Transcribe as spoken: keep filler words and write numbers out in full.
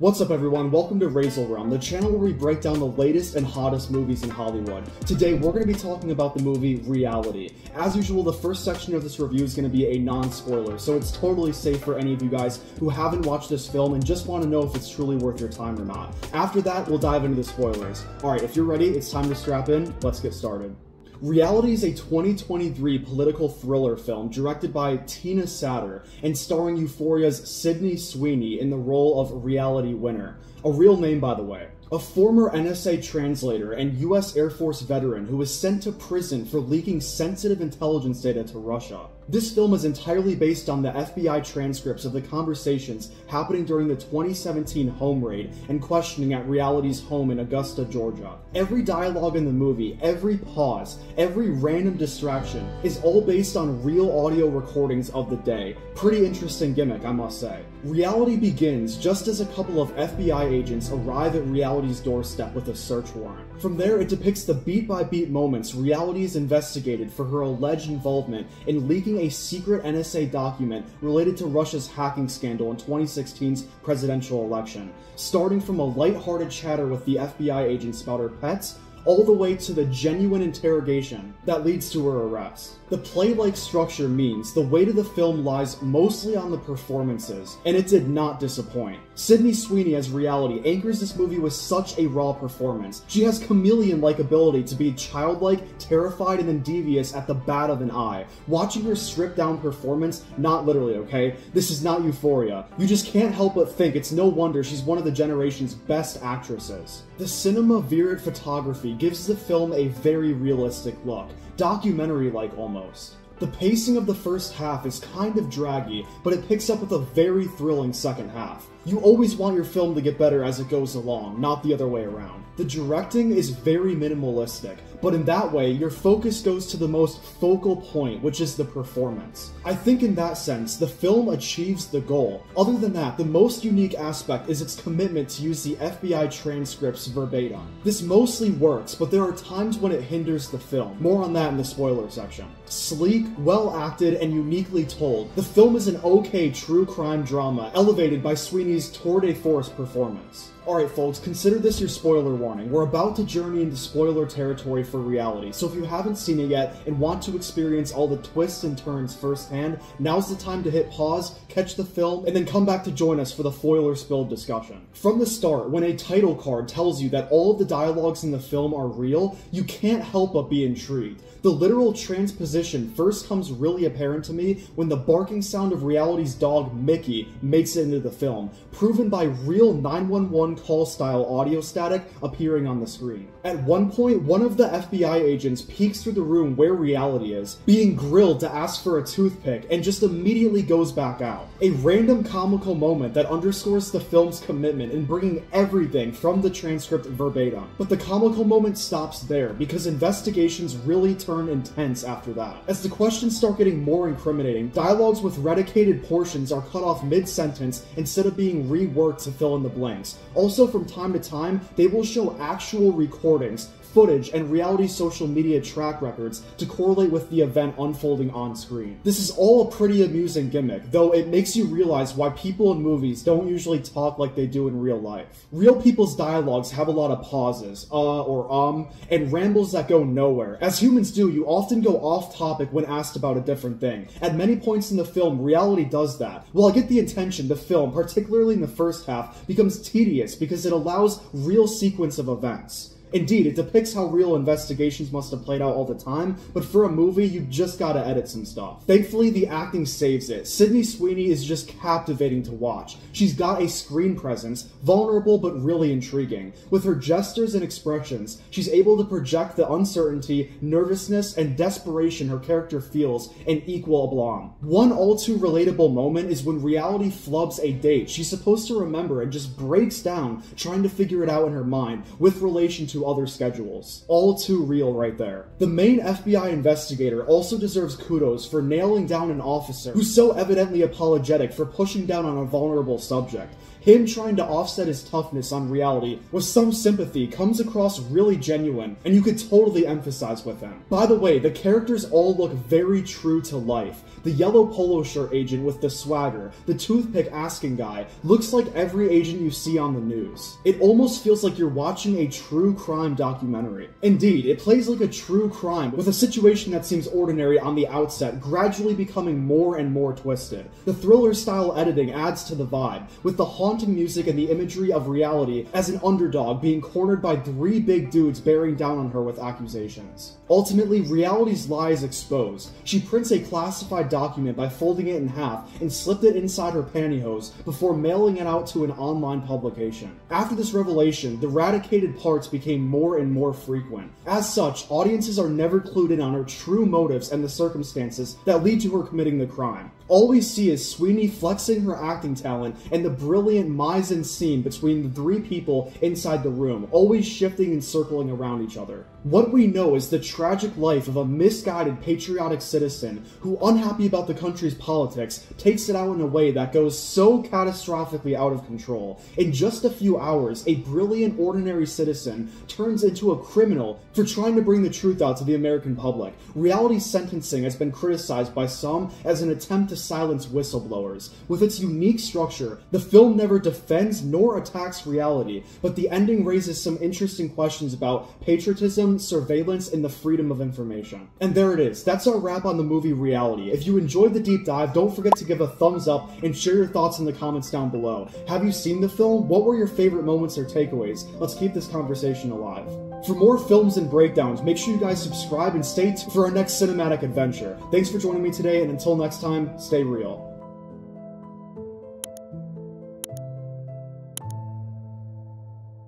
What's up everyone, welcome to RaizelRealm, the channel where we break down the latest and hottest movies in Hollywood. Today we're going to be talking about the movie Reality. As usual, the first section of this review is going to be a non-spoiler, so it's totally safe for any of you guys who haven't watched this film and just want to know if it's truly worth your time or not. After that, we'll dive into the spoilers. Alright, if you're ready, it's time to strap in, let's get started. Reality is a twenty twenty-three political thriller film directed by Tina Satter and starring Euphoria's Sydney Sweeney in the role of Reality Winner. A real name, by the way. A former N S A translator and U S Air Force veteran who was sent to prison for leaking sensitive intelligence data to Russia. This film is entirely based on the F B I transcripts of the conversations happening during the twenty seventeen home raid and questioning at Reality's home in Augusta, Georgia. Every dialogue in the movie, every pause, every random distraction is all based on real audio recordings of the day. Pretty interesting gimmick, I must say. Reality begins just as a couple of F B I agents arrive at Reality's doorstep with a search warrant. From there, it depicts the beat-by-beat moments Reality is investigated for her alleged involvement in leaking a secret N S A document related to Russia's hacking scandal in twenty sixteen's presidential election, starting from a lighthearted chatter with the F B I agents about her pets, all the way to the genuine interrogation that leads to her arrest. The play-like structure means the weight of the film lies mostly on the performances, and it did not disappoint. Sydney Sweeney as Reality anchors this movie with such a raw performance. She has chameleon-like ability to be childlike, terrified, and then devious at the bat of an eye. Watching her stripped-down performance, not literally, okay? This is not Euphoria. You just can't help but think it's no wonder she's one of the generation's best actresses. The cinema verite photography gives the film a very realistic look, documentary-like almost. The pacing of the first half is kind of draggy, but it picks up with a very thrilling second half. You always want your film to get better as it goes along, not the other way around. The directing is very minimalistic, but in that way, your focus goes to the most focal point, which is the performance. I think in that sense, the film achieves the goal. Other than that, the most unique aspect is its commitment to use the F B I transcripts verbatim. This mostly works, but there are times when it hinders the film. More on that in the spoiler section. Sleek, well-acted, and uniquely told, the film is an okay true crime drama, elevated by Sweeney Tour de Force performance. Alright folks, consider this your spoiler warning. We're about to journey into spoiler territory for Reality, so if you haven't seen it yet and want to experience all the twists and turns firsthand, now's the time to hit pause, catch the film, and then come back to join us for the foiler spilled discussion. From the start, when a title card tells you that all of the dialogues in the film are real, you can't help but be intrigued. The literal transposition first comes really apparent to me when the barking sound of Reality's dog, Mickey, makes it into the film, proven by real nine one one call-style audio static appearing on the screen. At one point, one of the F B I agents peeks through the room where Reality is, being grilled to ask for a toothpick, and just immediately goes back out. A random comical moment that underscores the film's commitment in bringing everything from the transcript verbatim. But the comical moment stops there, because investigations really turn intense after that. As the questions start getting more incriminating, dialogues with redicated portions are cut off mid-sentence instead of being reworked to fill in the blanks. Also, from time to time, they will show actual recordings, footage, and Reality's social media track records to correlate with the event unfolding on screen. This is all a pretty amusing gimmick, though it makes you realize why people in movies don't usually talk like they do in real life. Real people's dialogues have a lot of pauses, uh or um, and rambles that go nowhere. As humans do, you often go off topic when asked about a different thing. At many points in the film, Reality does that. While I get the intention, the film, particularly in the first half, becomes tedious because it allows real sequence of events. Indeed, it depicts how real investigations must have played out all the time, but for a movie, you just gotta edit some stuff. Thankfully, the acting saves it. Sydney Sweeney is just captivating to watch. She's got a screen presence, vulnerable but really intriguing. With her gestures and expressions, she's able to project the uncertainty, nervousness, and desperation her character feels in equal aplomb. One all-too-relatable moment is when Reality flubs a date she's supposed to remember and just breaks down, trying to figure it out in her mind, with relation to other schedules. All too real right there. The main F B I investigator also deserves kudos for nailing down an officer who's so evidently apologetic for pushing down on a vulnerable subject. Him trying to offset his toughness on Reality with some sympathy comes across really genuine, and you could totally emphasize with him. By the way, the characters all look very true to life. The yellow polo shirt agent with the swagger, the toothpick asking guy, looks like every agent you see on the news. It almost feels like you're watching a true crime documentary. Indeed, it plays like a true crime, with a situation that seems ordinary on the outset gradually becoming more and more twisted. The thriller-style editing adds to the vibe, with the haunting music and the imagery of Reality as an underdog being cornered by three big dudes bearing down on her with accusations. Ultimately, Reality's lie is exposed. She prints a classified document by folding it in half and slipped it inside her pantyhose before mailing it out to an online publication. After this revelation, the radicated parts became more and more frequent. As such, audiences are never clued in on her true motives and the circumstances that lead to her committing the crime. All we see is Sweeney flexing her acting talent and the brilliant mise en scene between the three people inside the room, always shifting and circling around each other. What we know is the tragic life of a misguided patriotic citizen who, unhappy about the country's politics, takes it out in a way that goes so catastrophically out of control. In just a few hours, a brilliant ordinary citizen turns into a criminal for trying to bring the truth out to the American public. Reality's sentencing has been criticized by some as an attempt to silence whistleblowers. With its unique structure, the film never defends nor attacks Reality, but the ending raises some interesting questions about patriotism, surveillance, and the freedom of information. And there it is. That's our wrap on the movie Reality. If you enjoyed the deep dive, don't forget to give a thumbs up and share your thoughts in the comments down below. Have you seen the film? What were your favorite moments or takeaways? Let's keep this conversation alive. For more films and breakdowns, make sure you guys subscribe and stay tuned for our next cinematic adventure. Thanks for joining me today, and until next time, stay real.